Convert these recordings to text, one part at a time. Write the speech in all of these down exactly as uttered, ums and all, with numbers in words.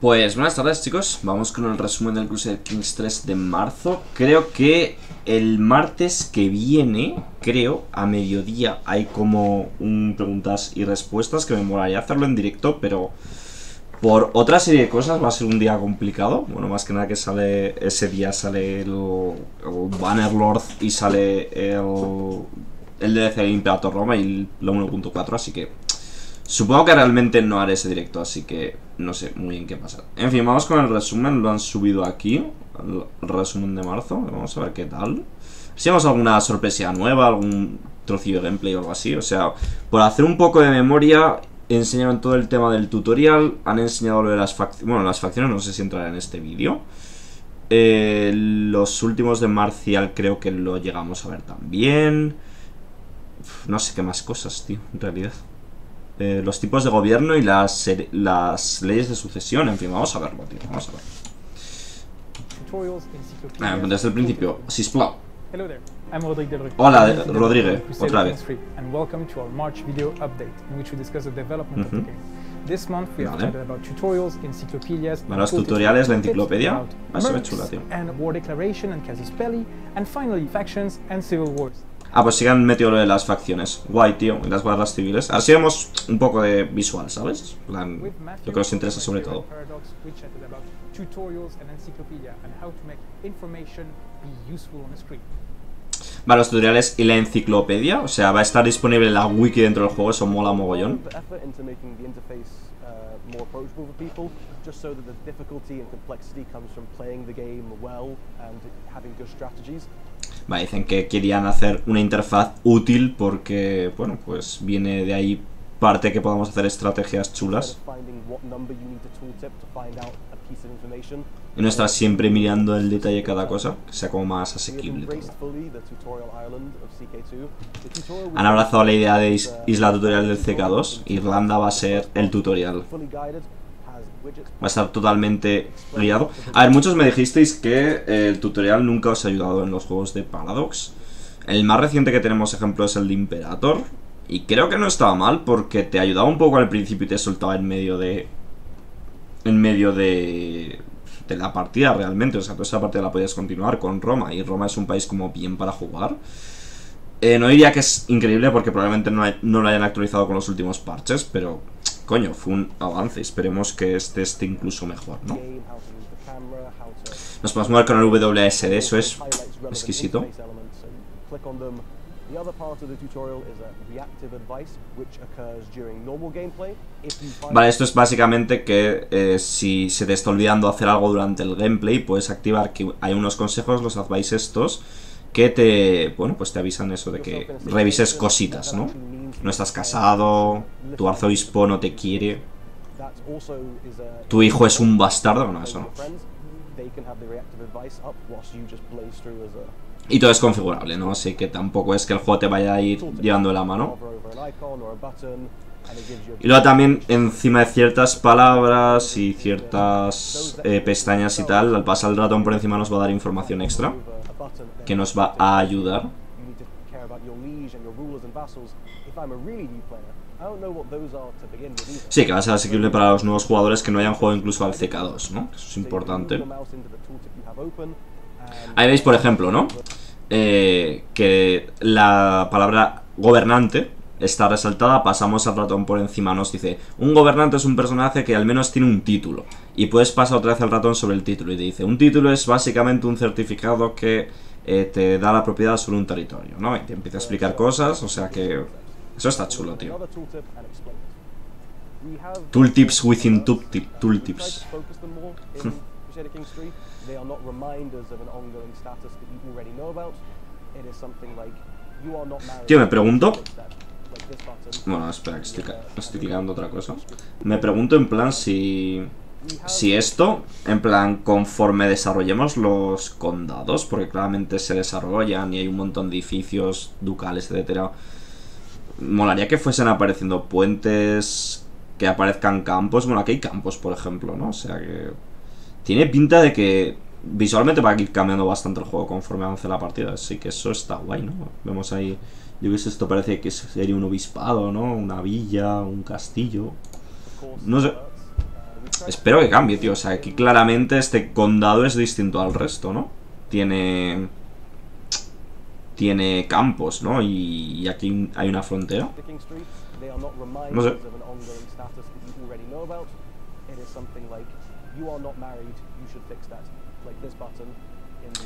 Pues buenas tardes, chicos, vamos con el resumen del Crusader Kings tres de marzo. Creo que el martes que viene, creo, a mediodía hay como un preguntas y respuestas que me molaría hacerlo en directo, pero por otra serie de cosas va a ser un día complicado. Bueno, más que nada que sale ese día sale el, el Bannerlord y sale el, el D L C de Imperator Rome y la uno punto cuatro, así que supongo que realmente no haré ese directo, así que no sé muy bien qué pasa. En fin, vamos con el resumen, lo han subido aquí, el resumen de marzo, vamos a ver qué tal. Si vemos alguna sorpresa nueva, algún trocillo de gameplay o algo así, o sea, por hacer un poco de memoria, enseñaron todo el tema del tutorial, han enseñado lo de las facciones, bueno, las facciones no sé si entrarán en este vídeo. Eh, los últimos de Marcial creo que lo llegamos a ver también. Uf, no sé qué más cosas, tío, en realidad. Eh, los tipos de gobierno y las, las leyes de sucesión, en fin, vamos a verlo, tío, vamos a ver. Ah, desde el principio, Sisplau. Hola, Rodríguez, otra vez. Vale, los tutoriales, la enciclopedia, va a ser chula, tío. Ah, pues sí han metido lo de las facciones. Guay, tío, y las guardas civiles. Así vemos un poco de visual, ¿sabes? Plan, lo que nos interesa sobre todo. Vale, los tutoriales y la enciclopedia. O sea, va a estar disponible la wiki dentro del juego. Eso mola mogollón. Vale, dicen que querían hacer una interfaz útil porque, bueno, pues viene de ahí parte que podamos hacer estrategias chulas y no estar siempre mirando el detalle de cada cosa, que sea como más asequible todo. Han abrazado la idea de is isla tutorial del C K dos. Irlanda va a ser el tutorial. Va a estar totalmente guiado. A ver, muchos me dijisteis que el tutorial nunca os ha ayudado en los juegos de Paradox. El más reciente que tenemos ejemplo es el de Imperator. Y creo que no estaba mal porque te ayudaba un poco al principio y te soltaba en medio de... En medio de... de la partida realmente. O sea, toda esa partida la podías continuar con Roma. Y Roma es un país como bien para jugar. Eh, no diría que es increíble porque probablemente no, hay, no lo hayan actualizado con los últimos parches, pero... Coño, fue un avance, esperemos que este esté incluso mejor, ¿no? Nos podemos mover con el W S D, eso es exquisito. Vale, esto es básicamente que eh, si se te está olvidando hacer algo durante el gameplay, puedes activar que hay unos consejos, los advice estos, que te, bueno, pues te avisan eso de que revises cositas, ¿no? No estás casado, tu arzobispo no te quiere, tu hijo es un bastardo, no, eso no. Y todo es configurable, ¿no? Así que tampoco es que el juego te vaya a ir llevando la mano. Y luego también encima de ciertas palabras y ciertas eh, pestañas y tal, al pasar el ratón por encima nos va a dar información extra que nos va a ayudar. Sí, que va a ser asequible para los nuevos jugadores que no hayan jugado incluso al C K dos, ¿no? Eso es importante. Ahí veis, por ejemplo, ¿no? Eh, que la palabra gobernante está resaltada, pasamos al ratón por encima, nos dice, un gobernante es un personaje que al menos tiene un título. Y puedes pasar otra vez el ratón sobre el título y te dice, un título es básicamente un certificado que eh, te da la propiedad sobre un territorio, ¿no? Y te empieza a explicar cosas, o sea que... Eso está chulo, tío. Tooltips within tooltip, tooltips. Tío, me pregunto... Bueno, espera, que estoy, estoy clicando otra cosa. Me pregunto en plan si... Si esto, en plan, conforme desarrollemos los condados, porque claramente se desarrollan y hay un montón de edificios ducales, etcétera. Molaría que fuesen apareciendo puentes, que aparezcan campos. Bueno, aquí hay campos, por ejemplo, ¿no? O sea que... Tiene pinta de que visualmente va a ir cambiando bastante el juego conforme avance la partida. Así que eso está guay, ¿no? Vemos ahí... Yo que esto parece que sería un obispado, ¿no? Una villa, un castillo... No sé... Espero que cambie, tío. O sea, aquí claramente este condado es distinto al resto, ¿no? Tiene... Tiene campos, ¿no? Y aquí hay una frontera. No sé.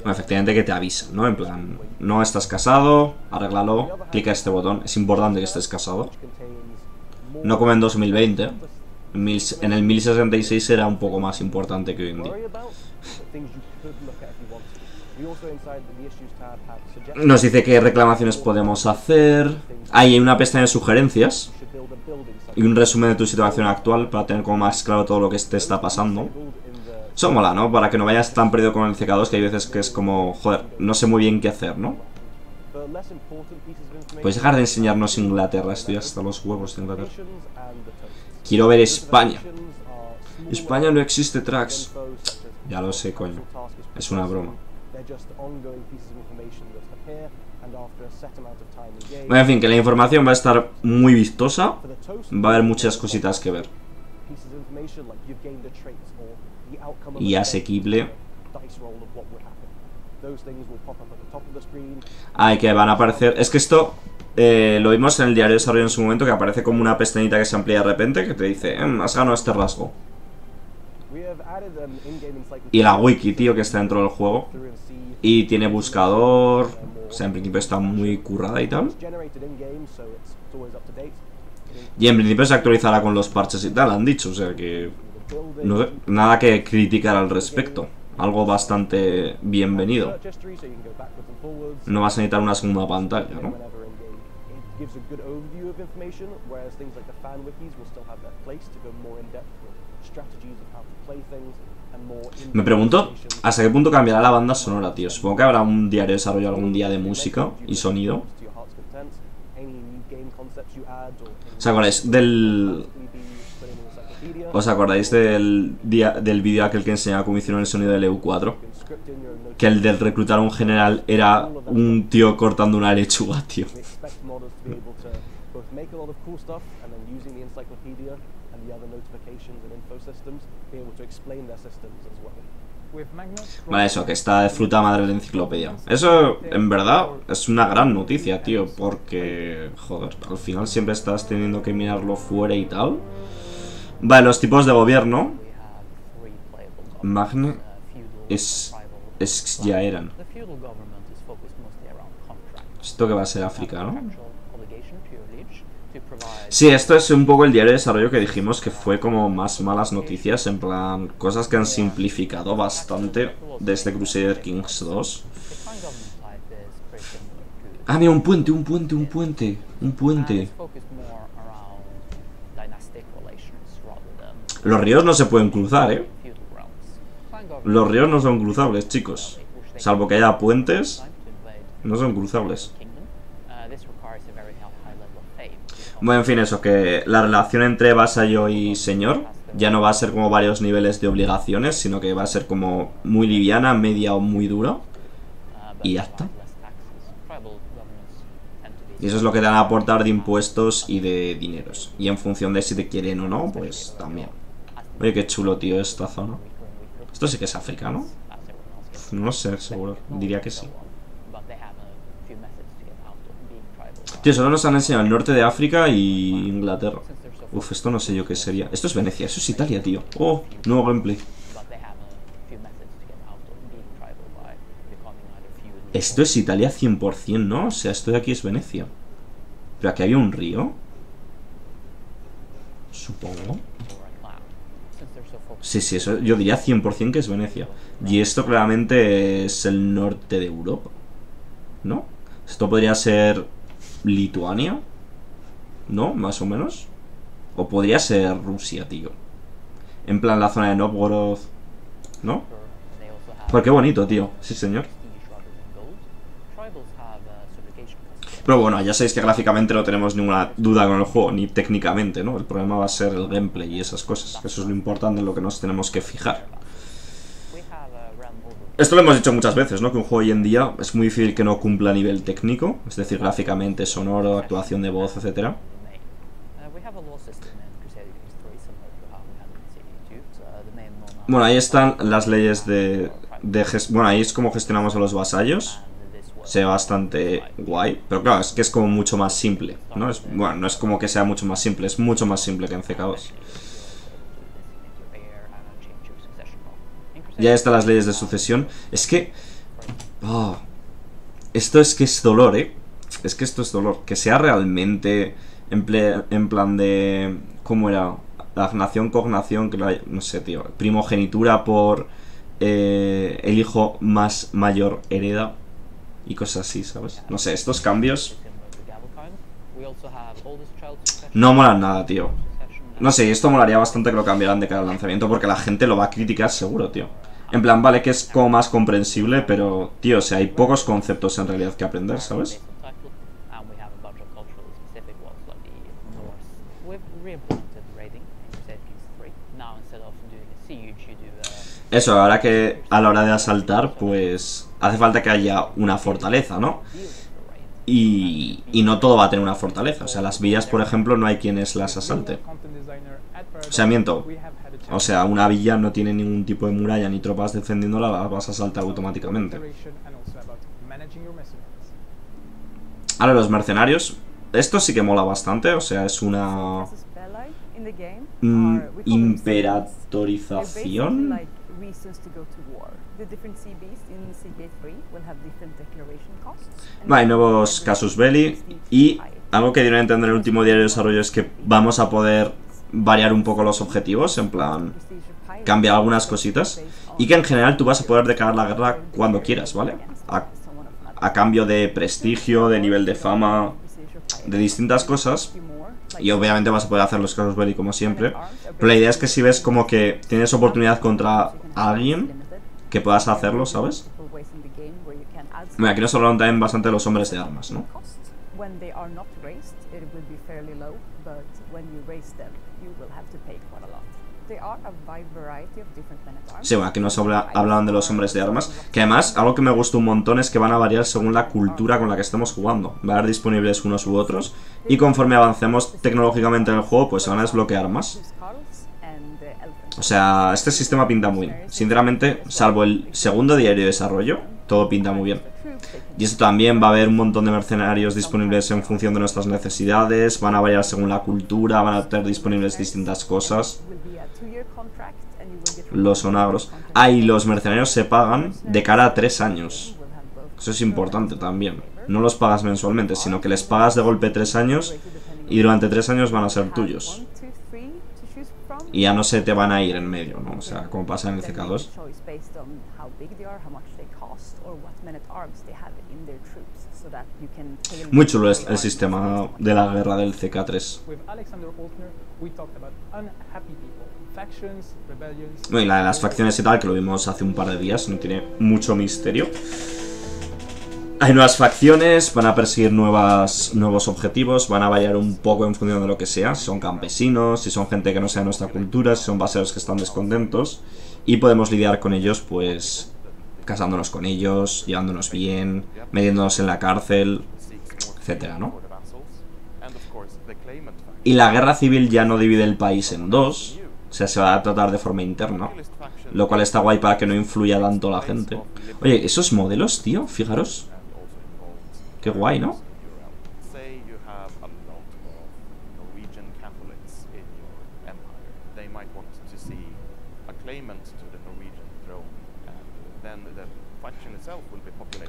Bueno, efectivamente que te avisan, ¿no? En plan, no estás casado, arréglalo, clica este botón. Es importante que estés casado. No como en dos mil veinte. En el mil sesenta y seis era un poco más importante que hoy en día. Nos dice qué reclamaciones podemos hacer. Hay una pestaña de sugerencias y un resumen de tu situación actual para tener como más claro todo lo que te está pasando. Eso mola, ¿no? Para que no vayas tan perdido con el C K dos, que hay veces que es como, joder, no sé muy bien qué hacer, ¿no? Puedes dejar de enseñarnos Inglaterra, estoy hasta los huevos de Inglaterra. Quiero ver España. España no existe, Trax. Ya lo sé, coño. Es una broma. Bueno, en fin, que la información va a estar muy vistosa. Va a haber muchas cositas que ver. Y asequible. Ah, y que van a aparecer. Es que esto eh, lo vimos en el diario de desarrollo en su momento, que aparece como una pestañita que se amplía de repente, que te dice, eh, has ganado este rasgo. Y la wiki, tío, que está dentro del juego. Y tiene buscador. O sea, en principio está muy currada y tal. Y en principio se actualizará con los parches y tal, han dicho. O sea que... No sé, nada que criticar al respecto. Algo bastante bienvenido. No vas a necesitar una segunda pantalla, ¿no? Me pregunto hasta qué punto cambiará la banda sonora, tío. Supongo que habrá un diario de desarrollo algún día de música y sonido. ¿Os acordáis del... ¿Os acordáis del, del vídeo aquel que enseñaba cómo hicieron el sonido del E U cuatro? Que el del reclutar a un general era un tío cortando una lechuga, tío. Vale, eso, que está de fruta madre la enciclopedia. Eso, en verdad, es una gran noticia, tío. Porque, joder, al final siempre estás teniendo que mirarlo fuera y tal. Vale, los tipos de gobierno. Magne es, es ya eran. Esto que va a ser África, ¿no? Sí, esto es un poco el diario de desarrollo que dijimos que fue como más malas noticias, en plan, cosas que han simplificado bastante desde Crusader Kings dos. Ah, mira, un puente, un puente, un puente, un puente. Los ríos no se pueden cruzar, ¿eh? Los ríos no son cruzables, chicos. Salvo que haya puentes, no son cruzables. Bueno, en fin, eso, que la relación entre vasallo y señor ya no va a ser como varios niveles de obligaciones, sino que va a ser como muy liviana, media o muy dura. Y ya está. Y eso es lo que te van a aportar de impuestos y de dineros. Y en función de si te quieren o no, pues también. Oye, qué chulo, tío, esta zona. Esto sí que es África, ¿no? No lo sé, seguro. Diría que sí. Tío, solo nos han enseñado el norte de África y Inglaterra. Uf, esto no sé yo qué sería. Esto es Venecia, eso es Italia, tío. Oh, nuevo gameplay. Esto es Italia cien por cien, ¿no? O sea, esto de aquí es Venecia. Pero aquí había un río. Supongo. Sí, sí, eso yo diría cien por cien que es Venecia. Y esto claramente es el norte de Europa, ¿no? Esto podría ser... Lituania, ¿no? Más o menos. O podría ser Rusia, tío. En plan la zona de Novgorod, ¿no? Pero qué bonito, tío. Sí, señor. Pero bueno, ya sabéis que gráficamente no tenemos ninguna duda con el juego, ni técnicamente, ¿no? El problema va a ser el gameplay y esas cosas. Eso es lo importante en lo que nos tenemos que fijar. Esto lo hemos dicho muchas veces, ¿no? Que un juego hoy en día es muy difícil que no cumpla a nivel técnico, es decir, gráficamente, sonoro, actuación de voz, etcétera. Bueno, ahí están las leyes de... de bueno, ahí es como gestionamos a los vasallos. Se ve bastante guay. Pero claro, es que es como mucho más simple, ¿no? Es, bueno, no es como que sea mucho más simple. Es mucho más simple que en C K dos. Ya están las leyes de sucesión. Es que... Oh, esto es que es dolor, ¿eh? Es que esto es dolor. Que sea realmente en, ple, en plan de... ¿Cómo era? La nación, cognación, que la, no sé, tío. Primogenitura por eh, el hijo más mayor hereda. Y cosas así, ¿sabes? No sé, estos cambios no molan nada, tío. No sé, esto molaría bastante que lo cambiaran de cara al lanzamiento, porque la gente lo va a criticar seguro, tío. En plan, vale, que es como más comprensible, pero, tío, o sea, hay pocos conceptos en realidad que aprender, ¿sabes? Eso, ahora que a la hora de asaltar, pues hace falta que haya una fortaleza, ¿no? Y, y no todo va a tener una fortaleza. O sea, las villas, por ejemplo, no hay quienes las asalte. O sea, miento. O sea, una villa no tiene ningún tipo de muralla ni tropas defendiéndola, la vas a asaltar automáticamente. Ahora, los mercenarios. Esto sí que mola bastante, o sea, es una... Mm, imperatorización. No, hay nuevos casus belli. Y algo que dieron a entender en el último diario de desarrollo es que vamos a poder variar un poco los objetivos, en plan cambiar algunas cositas, y que en general tú vas a poder declarar la guerra cuando quieras, ¿vale? A, a cambio de prestigio, de nivel de fama, de distintas cosas. Y obviamente vas a poder hacer los casus belli como siempre. Pero la idea es que si ves como que tienes oportunidad contra alguien, que puedas hacerlo, ¿sabes? Mira, aquí nos hablaron también bastante de los hombres de armas, ¿no? Sí, bueno, aquí nos habla, hablan de los hombres de armas. Que además, algo que me gusta un montón es que van a variar según la cultura con la que estemos jugando. Va a haber disponibles unos u otros. Y conforme avancemos tecnológicamente en el juego, pues se van a desbloquear más. O sea, este sistema pinta muy bien. Sinceramente, salvo el segundo diario de desarrollo, todo pinta muy bien. Y esto también, va a haber un montón de mercenarios disponibles en función de nuestras necesidades. Van a variar según la cultura, van a tener disponibles distintas cosas. Los sonagros. Ah, y los mercenarios se pagan de cara a tres años. Eso es importante también. No los pagas mensualmente, sino que les pagas de golpe tres años y durante tres años van a ser tuyos. Y ya no se te van a ir en medio, ¿no? O sea, como pasa en el C K dos. Muy chulo es el sistema de la guerra del C K tres. No, y la de las facciones y tal, que lo vimos hace un par de días, no tiene mucho misterio. Hay nuevas facciones, van a perseguir nuevas, nuevos objetivos, van a variar un poco en función de lo que sea, si son campesinos, si son gente que no sea de nuestra cultura, si son vasallos que están descontentos, y podemos lidiar con ellos, pues, casándonos con ellos, llevándonos bien, metiéndonos en la cárcel, etcétera, ¿no? Y la guerra civil ya no divide el país en dos, o sea, se va a tratar de forma interna, lo cual está guay para que no influya tanto la gente. Oye, esos modelos, tío, fijaros. Qué guay, ¿no?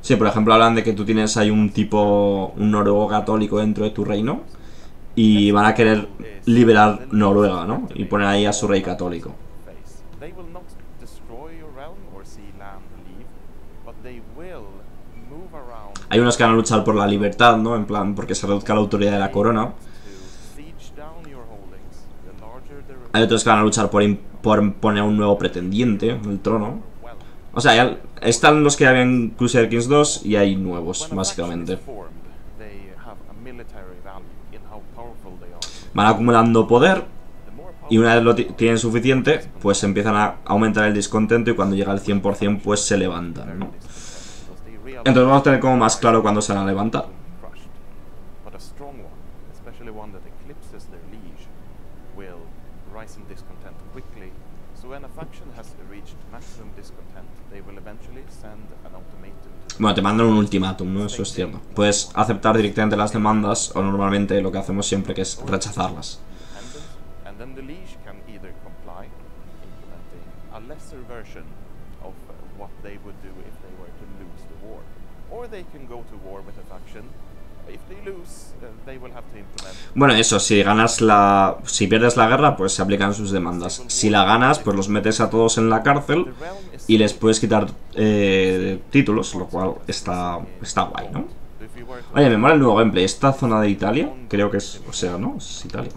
Sí, por ejemplo, hablan de que tú tienes ahí un tipo, un noruego católico dentro de tu reino, y van a querer liberar Noruega, ¿no? Y poner ahí a su rey católico. Hay unos que van a luchar por la libertad, ¿no? En plan, porque se reduzca la autoridad de la corona. Hay otros que van a luchar por, por poner un nuevo pretendiente en el trono. O sea, ya están los que había en Crusader Kings dos y hay nuevos, básicamente. Van acumulando poder y una vez lo tienen suficiente, pues empiezan a aumentar el descontento y cuando llega al cien por cien, pues se levantan, ¿no? Entonces vamos a tener como más claro cuándo se van a levantar. Bueno, te mandan un ultimátum, ¿no? Eso es cierto. Puedes aceptar directamente las demandas o normalmente lo que hacemos siempre que es rechazarlas. Bueno, eso, si ganas la... si pierdes la guerra, pues se aplican sus demandas. Si la ganas, pues los metes a todos en la cárcel y les puedes quitar eh, títulos, lo cual está, está guay, ¿no? Oye, me mola el nuevo gameplay. Esta zona de Italia, creo que es... o sea, ¿no? Es Italia.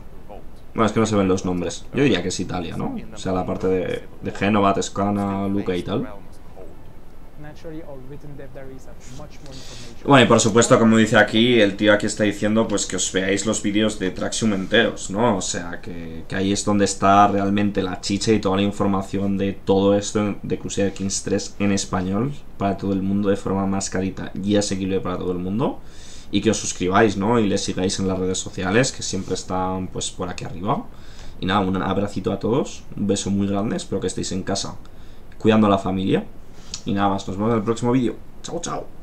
Bueno, es que no se ven los nombres. Yo diría que es Italia, ¿no? O sea, la parte de, de Génova, Toscana, Lucca y tal. Bueno, y por supuesto, como dice aquí, el tío aquí está diciendo pues que os veáis los vídeos de Traxium enteros, ¿no? O sea, que, que ahí es donde está realmente la chicha y toda la información de todo esto de Crusader Kings tres en español para todo el mundo de forma más carita y asequible para todo el mundo. Y que os suscribáis, ¿no? Y les sigáis en las redes sociales, que siempre están pues por aquí arriba. Y nada, un abracito a todos, un beso muy grande, espero que estéis en casa cuidando a la familia. Y nada más, nos vemos en el próximo vídeo. Chao, chao.